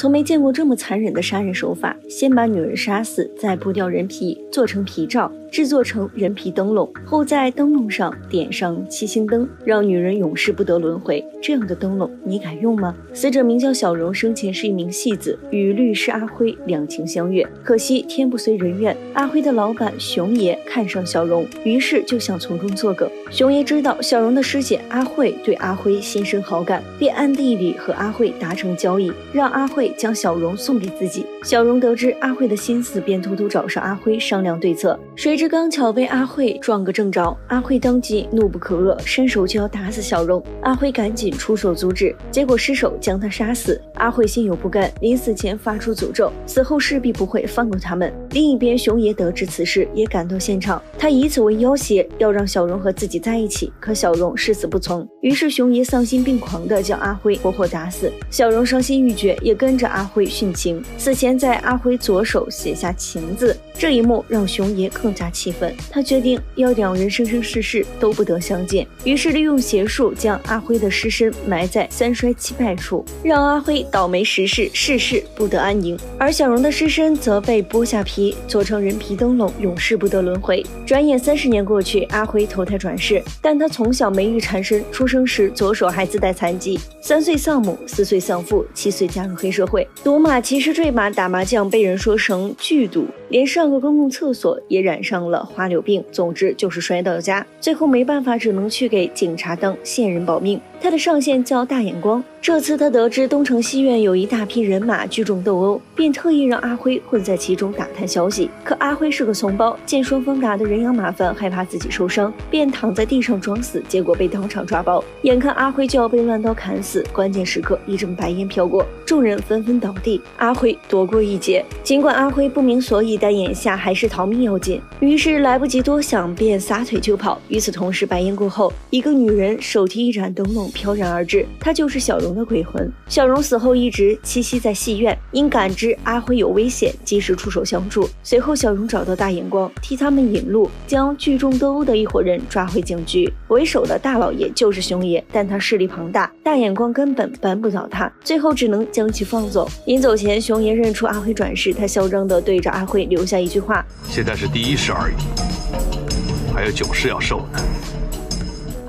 从没见过这么残忍的杀人手法，先把女人杀死，再剥掉人皮，做成皮罩，制作成人皮灯笼，后在灯笼上点上七星灯，让女人永世不得轮回。这样的灯笼你敢用吗？死者名叫小荣，生前是一名戏子，与律师阿辉两情相悦，可惜天不随人愿，阿辉的老板熊爷看上小荣，于是就想从中作梗。熊爷知道小荣的师姐阿慧对阿辉心生好感，便暗地里和阿慧达成交易，让阿慧将小荣送给自己。小荣得知阿慧的心思，便偷偷找上阿辉商量对策，谁知刚巧被阿慧撞个正着，阿慧当即怒不可遏，伸手就要打死小荣，阿慧赶紧出手阻止，结果失手将他杀死。阿慧心有不甘，临死前发出诅咒，死后势必不会放过他们。另一边，熊爷得知此事也赶到现场，他以此为要挟，要让小荣和自己在一起，可小荣誓死不从，于是熊爷丧心病狂地将阿辉活活打死。小荣伤心欲绝，也跟着阿辉殉情，死前在阿辉左手写下情字。这一幕让熊爷更加气愤，他决定要两人生生世世都不得相见，于是利用邪术将阿辉的尸身埋在三衰七败处，让阿辉倒霉时世，世世不得安宁。而小荣的尸身则被剥下皮，做成人皮灯笼，永世不得轮回。转眼30年过去，阿辉投胎转世，但他从小霉运缠身，出生时左手还自带残疾，3岁丧母，4岁丧父，7岁加入黑社会，赌马、骑士、坠马、打麻将被人说成剧赌，连上个公共厕所也染上了花柳病，总之就是摔到家，最后没办法，只能去给警察当线人保命。他的上线叫大眼光，这次他得知东城西院有一大批人马聚众斗殴，便特意让阿辉混在其中打探消息。可阿辉是个怂包，见双方打得人仰马翻，害怕自己受伤，便躺在地上装死，结果被当场抓包。眼看阿辉就要被乱刀砍死，关键时刻一阵白烟飘过，众人纷纷倒地，阿辉躲过一劫。尽管阿辉不明所以，但眼下还是逃命要紧，于是来不及多想，便撒腿就跑。与此同时，白烟过后，一个女人手提一盏灯笼飘然而至，她就是小荣的鬼魂。小荣死后一直栖息在戏院，因感知阿辉有危险，及时出手相助。随后小荣找到大眼光，替他们引路，将聚众斗殴的一伙人抓回警局。为首的大老爷就是熊爷，但他势力庞大，大眼光根本扳不倒他，最后只能将其放走。临走前，熊爷认出阿辉转世，他嚣张地对着阿辉留下一句话：现在是第1世而已，还有9世要受呢。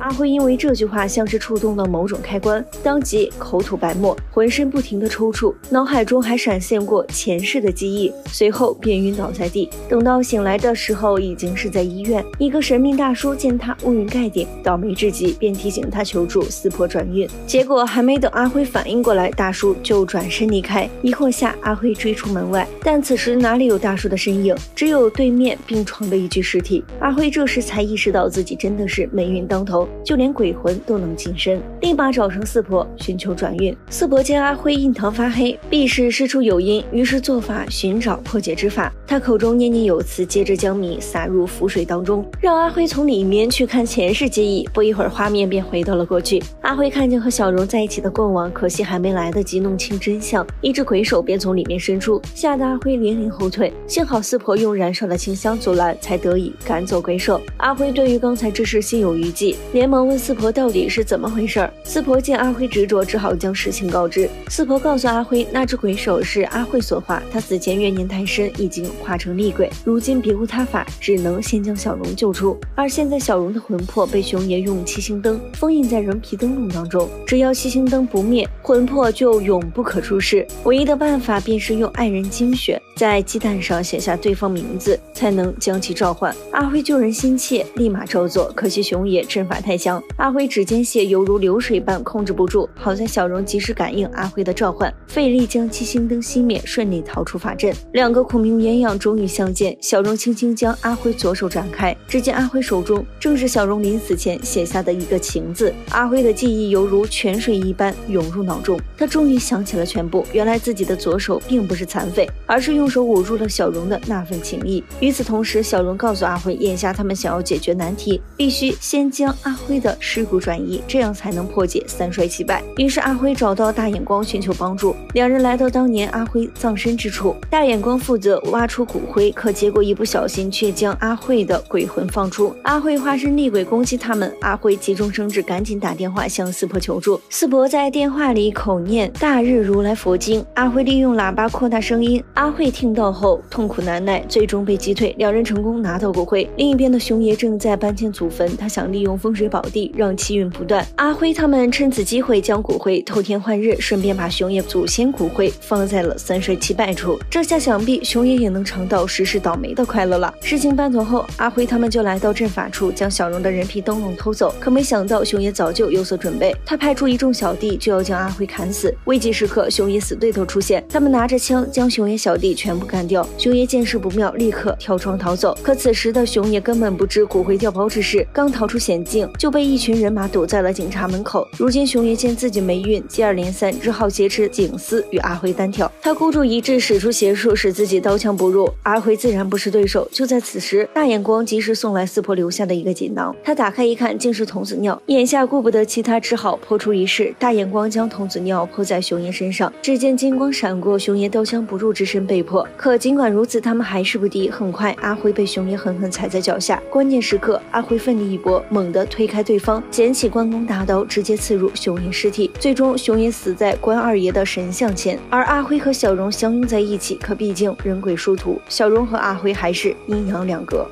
阿辉因为这句话像是触动了某种开关，当即口吐白沫，浑身不停地抽搐，脑海中还闪现过前世的记忆，随后便晕倒在地。等到醒来的时候，已经是在医院，一个神秘大叔见他乌云盖顶，倒霉至极，便提醒他求助撕破转运。结果还没等阿辉反应过来，大叔就转身离开。疑惑下，阿辉追出门外，但此时哪里有大叔的身影，只有对面病床的一具尸体。阿辉这时才意识到自己真的是霉运当头，就连鬼魂都能近身，立马找上四婆寻求转运。四婆见阿辉印堂发黑，必是事出有因，于是做法寻找破解之法。他口中念念有词，接着将米撒入符水当中，让阿辉从里面去看前世记忆。不一会儿，画面便回到了过去。阿辉看见和小荣在一起的过往，可惜还没来得及弄清真相，一只鬼手便从里面伸出，吓得阿辉连连后退。幸好四婆用燃烧的清香阻拦，才得以赶走鬼手。阿辉对于刚才之事心有余悸，连忙问四婆到底是怎么回事。四婆见阿辉执着，只好将事情告知。四婆告诉阿辉，那只鬼手是阿慧所化，他死前怨念太深，已经化成厉鬼，如今别无他法，只能先将小荣救出。而现在小荣的魂魄被熊爷用七星灯封印在人皮灯笼当中，只要七星灯不灭，魂魄就永不可出世。唯一的办法便是用爱人精血在鸡蛋上写下对方名字，才能将其召唤。阿辉救人心切，立马照做，可惜熊爷阵法太强，阿辉指尖血犹如流水般控制不住。好在小荣及时感应阿辉的召唤，费力将七星灯熄灭，顺利逃出法阵。两个苦命鸳鸯终于相见，小荣轻轻将阿辉左手展开，只见阿辉手中正是小荣临死前写下的一个情字。阿辉的记忆犹如泉水一般涌入脑中，他终于想起了全部，原来自己的左手并不是残废，而是用手捂住了小荣的那份情谊。与此同时，小荣告诉阿辉，眼下他们想要解决难题，必须先将阿辉辉的尸骨转移，这样才能破解三衰七败。于是阿辉找到大眼光寻求帮助，两人来到当年阿辉葬身之处。大眼光负责挖出骨灰，可结果一不小心却将阿慧的鬼魂放出。阿慧化身厉鬼攻击他们，阿辉急中生智，赶紧打电话向四婆求助。四婆在电话里口念大日如来佛经，阿辉利用喇叭扩大声音，阿慧听到后痛苦难耐，最终被击退。两人成功拿到骨灰。另一边的熊爷正在搬迁祖坟，他想利用风水宝地让气运不断。阿辉他们趁此机会将骨灰偷天换日，顺便把熊爷祖先骨灰放在了三衰七败处。这下想必熊爷也能尝到时时倒霉的快乐了。事情办妥后，阿辉他们就来到阵法处，将小荣的人皮灯笼偷走。可没想到熊爷早就有所准备，他派出一众小弟就要将阿辉砍死。危急时刻，熊爷死对头出现，他们拿着枪将熊爷小弟全部干掉。熊爷见势不妙，立刻跳窗逃走。可此时的熊爷根本不知骨灰掉包之事，刚逃出险境就被一群人马堵在了警察门口。如今熊爷见自己霉运接二连三，只好劫持警司与阿辉单挑。他孤注一掷，使出邪术，使自己刀枪不入。阿辉自然不是对手。就在此时，大眼光及时送来四婆留下的一个锦囊，他打开一看，竟是童子尿。眼下顾不得其他，只好泼出一试。大眼光将童子尿泼在熊爷身上，只见金光闪过，熊爷刀枪不入之身被迫。可尽管如此，他们还是不敌。很快，阿辉被熊爷狠狠踩在脚下。关键时刻，阿辉奋力一搏，猛地推开对方，捡起关公大刀，直接刺入熊爷尸体。最终，熊爷死在关二爷的神像前，而阿辉和小荣相拥在一起。可毕竟人鬼殊途，小荣和阿辉还是阴阳两隔。